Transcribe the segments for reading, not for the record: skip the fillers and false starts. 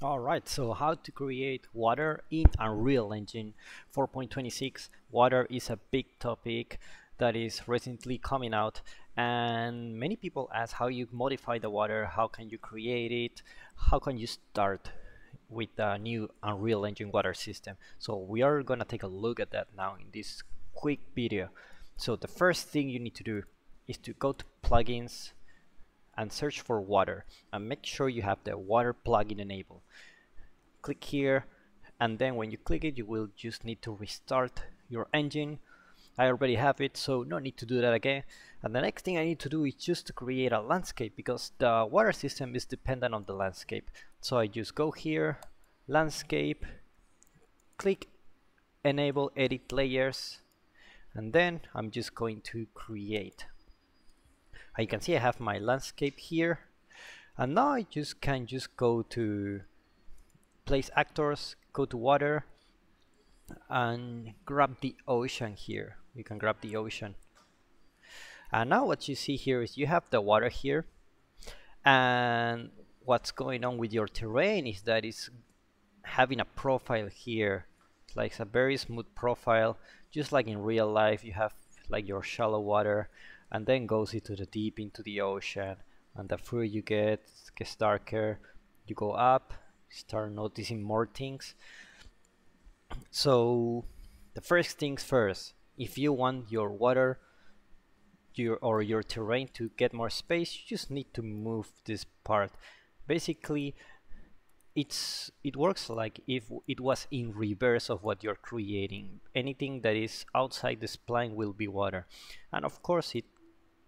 Alright, so how to create water in Unreal Engine 4.26. Water is a big topic that is recently coming out, and many people ask how you modify the water, how can you create it, how can you start with the new Unreal Engine water system. So we are gonna take a look at that now in this quick video. So the first thing you need to do is to go to plugins and search for water, and make sure you have the water plugin enabled. Click here, and then when you click it, you will just need to restart your engine. I already have it, so no need to do that again. And the next thing I need to do is just to create a landscape, because the water system is dependent on the landscape. So I just go here, landscape, click enable edit layers, and then I'm just going to create. I can see I have my landscape here, and now I just can just go to place actors, go to water, and grab the ocean here. You can grab the ocean, and now what you see here is you have the water here, and what's going on with your terrain is that it's having a profile here, like a very smooth profile, just like in real life. You have like your shallow water, and then goes into the deep, into the ocean, and the further you get, it gets darker. You go up, start noticing more things. So the first things first, if you want your water or your terrain to get more space, you just need to move this part. Basically, it works like if it was in reverse of what you're creating. Anything that is outside the spline will be water, and of course it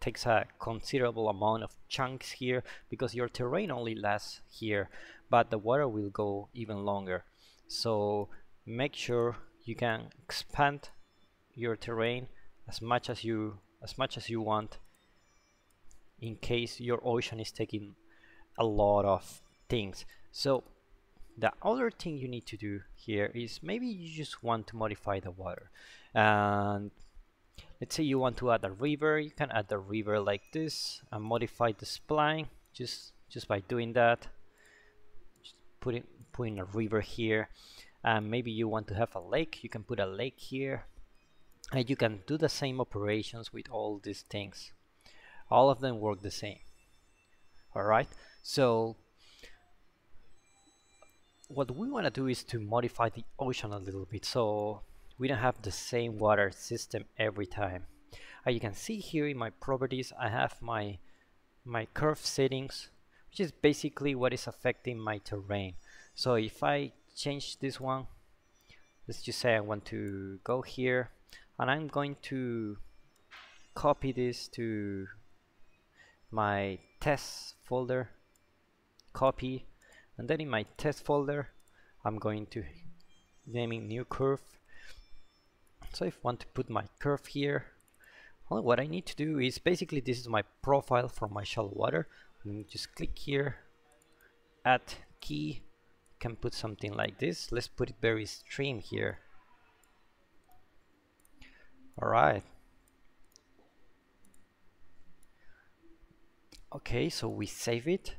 takes a considerable amount of chunks here, because your terrain only lasts here, but the water will go even longer. So make sure you can expand your terrain as much as you want, in case your ocean is taking a lot of things. So the other thing you need to do here is maybe you just want to modify the water, and let's say you want to add a river. You can add the river like this and modify the spline just by doing that, just putting a river here. And maybe you want to have a lake. You can put a lake here, and you can do the same operations with all these things. All of them work the same. Alright, so what we want to do is to modify the ocean a little bit, so we don't have the same water system every time. You can see here in my properties I have my curve settings, which is basically what is affecting my terrain. So if I change this one, let's just say I want to go here, and I'm going to copy this to my test folder, copy. And then in my test folder, I'm going to naming new curve. So if I want to put my curve here, well, what I need to do is basically this is my profile for my shallow water. Let me just click here, add key. Can put something like this. Let's put it very stream here. All right. Okay, so we save it.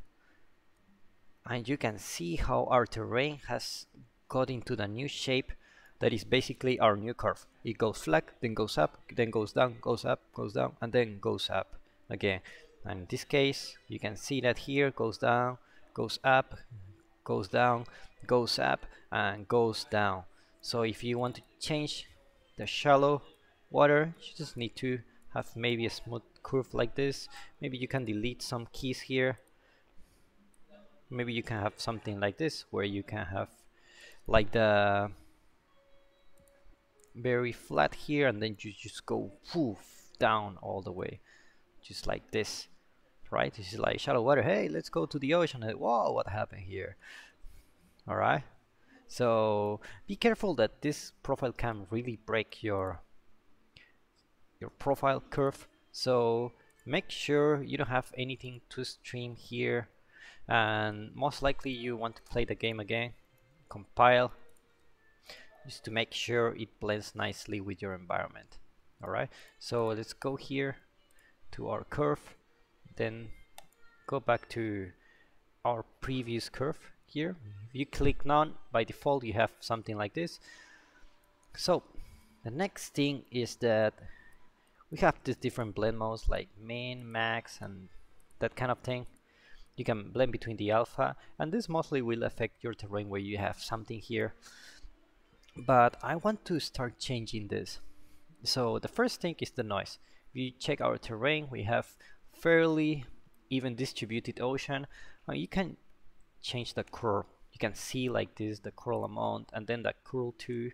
And you can see how our terrain has got into the new shape that is basically our new curve. It goes flat, then goes up, then goes down, goes up, goes down, and then goes up again. And in this case, you can see that here goes down, goes up, goes down, goes up, and goes down. So if you want to change the shallow water, you just need to have maybe a smooth curve like this. Maybe you can delete some keys here. Maybe you can have something like this, where you can have like the very flat here, and then you just go poof down all the way, just like this, right? This is like shallow water. Hey, let's go to the ocean. Whoa, what happened here? All right. So be careful that this profile can really break your profile curve. So make sure you don't have anything too stream here. And most likely you want to play the game again, compile, just to make sure it blends nicely with your environment. Alright, so let's go here to our curve, then go back to our previous curve. here. If you click none, by default you have something like this. So the next thing is that we have these different blend modes like min, max, and that kind of thing. You can blend between the alpha, and this mostly will affect your terrain where you have something here. But I want to start changing this. So the first thing is the noise. If you check our terrain, we have fairly even distributed ocean. You can change the curl. You can see like this the curl amount, and then the curl too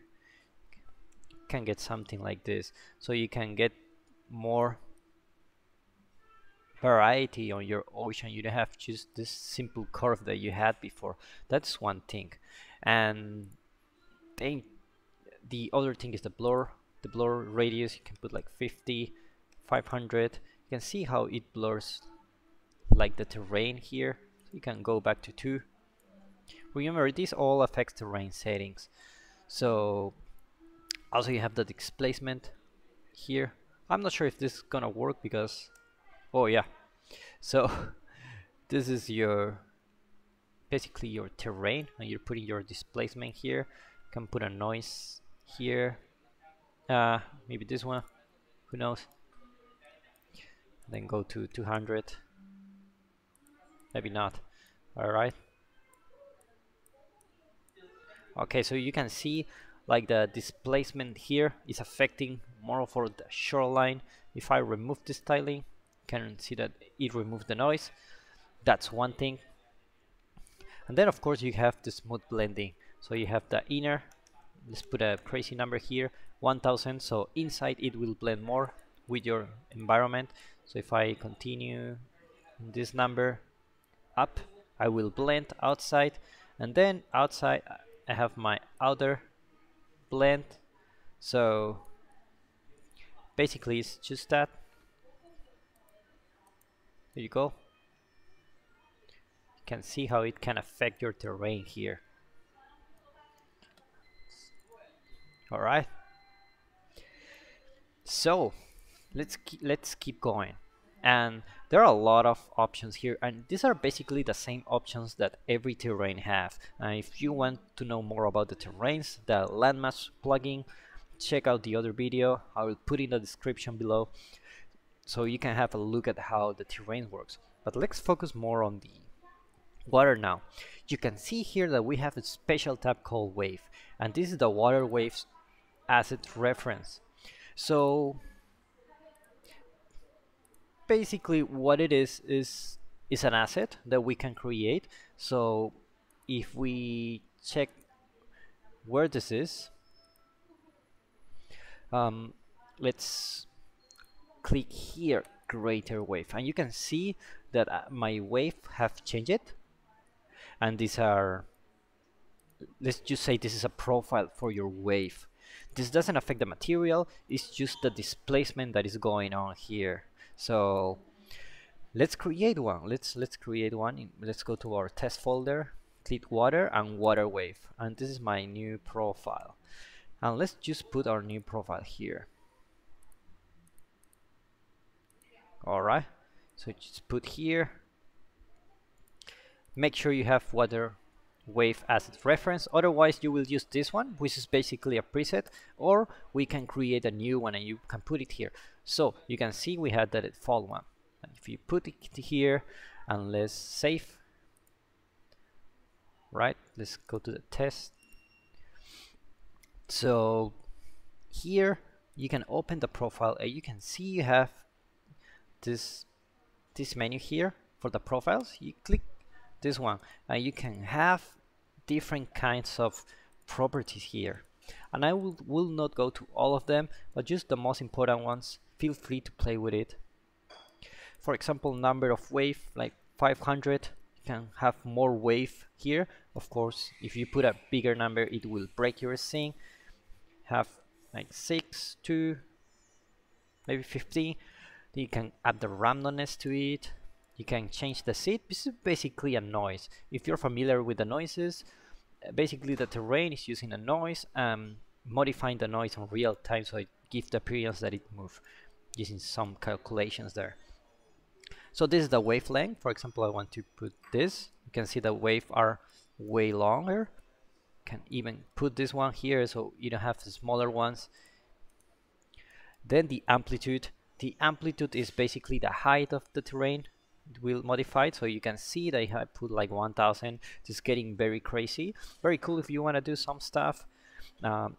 can get something like this. So you can get more variety on your ocean. You don't have just this simple curve that you had before. That's one thing. And then the other thing is the blur. The blur radius, you can put like 50, 500. You can see how it blurs like the terrain here. So you can go back to 2. Remember, this all affects terrain settings. So also you have the displacement here. I'm not sure if this is gonna work because, oh yeah, so this is your basically your terrain, and you're putting your displacement here. You can put a noise here, maybe this one, who knows. Then go to 200, maybe not. Alright, okay, so you can see like the displacement here is affecting more for the shoreline. If I remove this tiling, you can see that it removed the noise. That's one thing. And then of course you have the smooth blending. So you have the inner, let's put a crazy number here, 1000. So inside it will blend more with your environment. So if I continue this number up, I will blend outside, and then outside I have my outer blend. So basically it's just that. There you go. You can see how it can affect your terrain here. Alright, so let's keep going. And there are a lot of options here, and these are basically the same options that every terrain have. And if you want to know more about the terrains, the landmass plugin, check out the other video. I will put in the description below so you can have a look at how the terrain works. But let's focus more on the water now. You can see here that we have a special tab called wave, and this is the water waves as its reference. So basically what it is an asset that we can create. So if we check where this is, let's click here, greater wave, and you can see that my wave have changed it. And these are, let's just say this is a profile for your wave. This doesn't affect the material, it's just the displacement that is going on here. So let's create one. Let's create one. Let's go to our test folder, click water and water wave, and this is my new profile. And let's just put our new profile here. Alright, so just put here. Make sure you have water wave as its reference, otherwise you will use this one, which is basically a preset, or we can create a new one and you can put it here. So you can see we had the default one, and if you put it here and let's save. Right, let's go to the test. So here you can open the profile and you can see you have this menu here for the profiles. You click this one and you can have different kinds of properties here, and I will not go to all of them, but just the most important ones. Feel free to play with it. For example, number of wave, like 500, you can have more wave here. Of course, if you put a bigger number it will break your thing. Have like 6, 2, maybe 15. Then you can add the randomness to it. You can change the seed. This is basically a noise. If you're familiar with the noises, basically the terrain is using a noise and modifying the noise in real time, so it gives the appearance that it moves, using some calculations there. So this is the wavelength. For example, I want to put this. You can see the waves are way longer. Can even put this one here so you don't have the smaller ones. Then the amplitude. The amplitude is basically the height of the terrain. It will modify it, so you can see that I put like 1000. It's getting very crazy. Very cool if you want to do some stuff.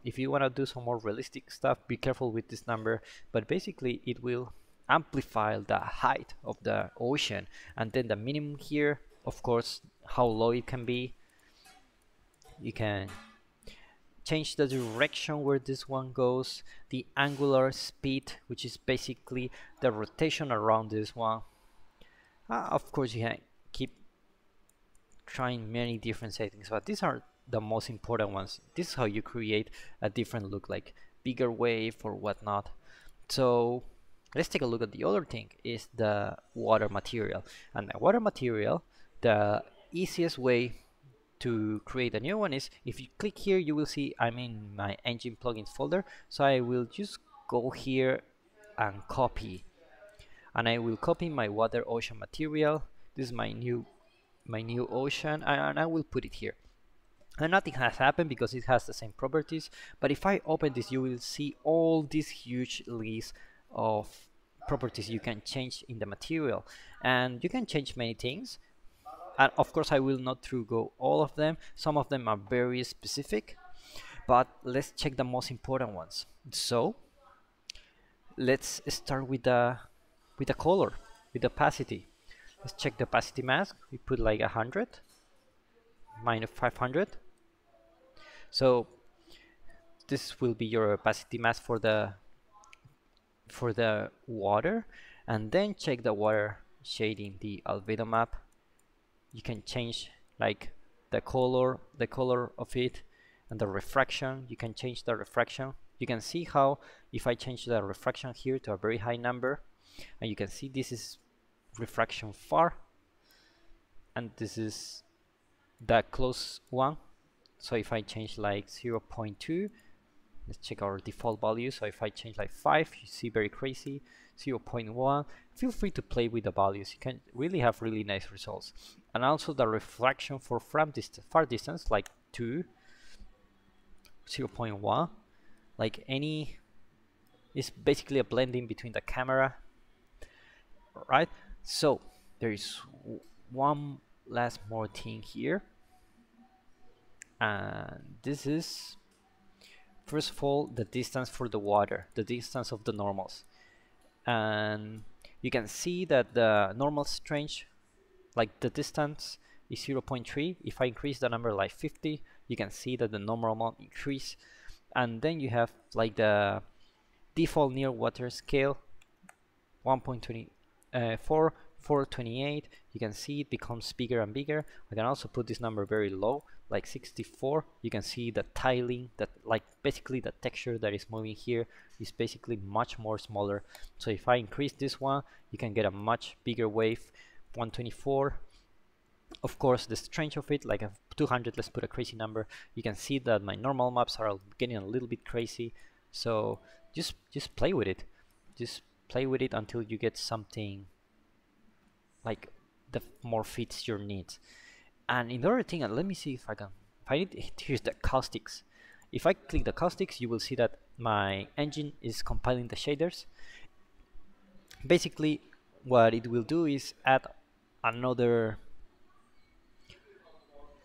If you want to do some more realistic stuff, be careful with this number. But basically it will amplify the height of the ocean. And then the minimum here, of course, how low it can be. You can change the direction where this one goes, the angular speed, which is basically the rotation around this one. Of course, you can keep trying many different settings, but these are the most important ones. This is how you create a different look, like bigger wave or whatnot. So let's take a look at the other thing, is the water material. And the water material, the easiest way to create a new one is, if you click here, you will see I'm in my engine plugins folder. So I will just go here and copy, and I will copy my water ocean material. This is my new ocean, and I will put it here. And nothing has happened because it has the same properties. But if I open this, you will see all this huge list of properties you can change in the material, and you can change many things. And of course, I will not go through all of them. Some of them are very specific, but let's check the most important ones. So let's start with the color, with the opacity. Let's check the opacity mask. We put like 100, -500. So this will be your opacity mask for the water. And then check the water shading, the albedo map. You can change like the color of it, and the refraction. You can change the refraction. You can see how if I change the refraction here to a very high number, and you can see this is refraction far, and this is the close one. So if I change like 0.2, let's check our default value. So if I change like 5, you see very crazy. 0.1. Feel free to play with the values. You can really have really nice results. And also the refraction for far distance, like 2, 0.1, like any. It's basically a blending between the camera, right? So there is one last more thing here, and this is first of all the distance for the water, the distance of the normals. And you can see that the normal range, like the distance, is 0.3. If I increase the number like 50, you can see that the normal increase. And then you have like the default near water scale, 1.24, 428. You can see it becomes bigger and bigger. I can also put this number very low, like 64. You can see the tiling, that like basically the texture that is moving here is basically much more smaller. So if I increase this one, you can get a much bigger wave, 124. Of course, the strength of it, like a 200, let's put a crazy number. You can see that my normal maps are getting a little bit crazy. So just play with it. Just play with it until you get something like that more fits your needs. And another thing, and let me see if I can find it. Here's the caustics. If I click the caustics, you will see that my engine is compiling the shaders. Basically, what it will do is add another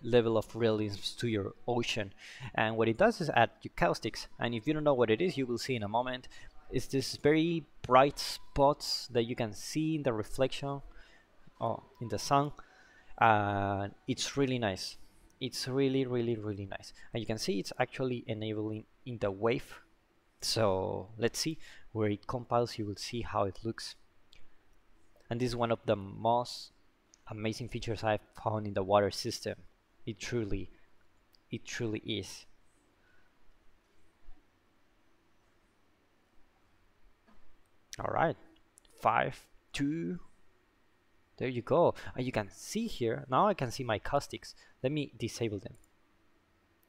level of realism to your ocean. And what it does is add your caustics. And if you don't know what it is, you will see in a moment. It's this very bright spots that you can see in the reflection or in the sun. And it's really nice. It's really, really, really nice. And you can see it's actually enabling in the wave. So let's see where it compiles. You will see how it looks. And this is one of the most amazing features I've found in the water system. It truly is. All right, 5, 2. There you go. And you can see here, now I can see my caustics. Let me disable them.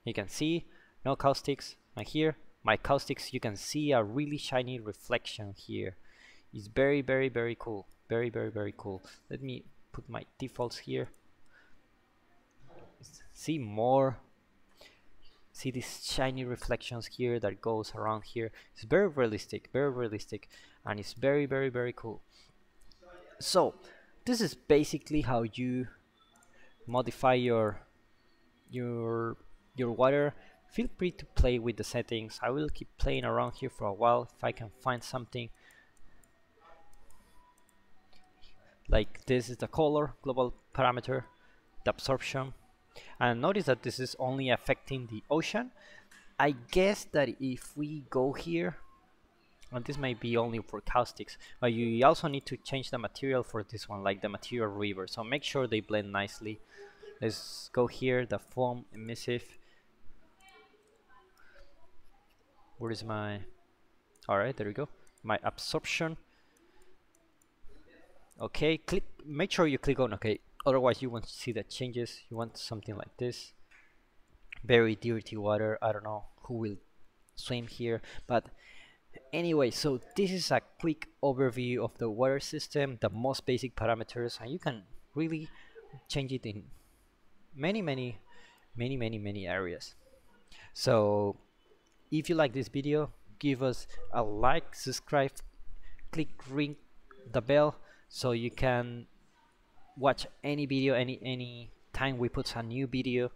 You can see no caustics. And here, my caustics, you can see a really shiny reflection here. It's very, very, very cool. Very, very, very cool. Let me put my defaults here. see more. See these shiny reflections here that goes around here. It's very realistic, and it's very cool. So this is basically how you modify your water. Feel free to play with the settings. I will keep playing around here for a while if I can find something. Like this is the color, global parameter, the absorption. And notice that this is only affecting the ocean. I guess that if we go here, and this might be only for caustics, but you also need to change the material for this one, like the material river, so make sure they blend nicely. Let's go here, the foam emissive. Where is my... alright, there we go, my absorption. Okay, click, make sure you click on okay, otherwise you won't see the changes. You want something like this, very dirty water. I don't know who will swim here, but anyway, so this is a quick overview of the water system, the most basic parameters, and you can really change it in many areas. So if you like this video, give us a like, subscribe, click ring the bell so you can watch any video any time we put a new video.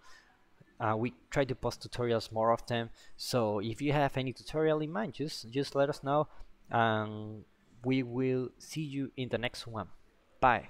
We try to post tutorials more often, so if you have any tutorial in mind, just let us know, and we will see you in the next one. Bye.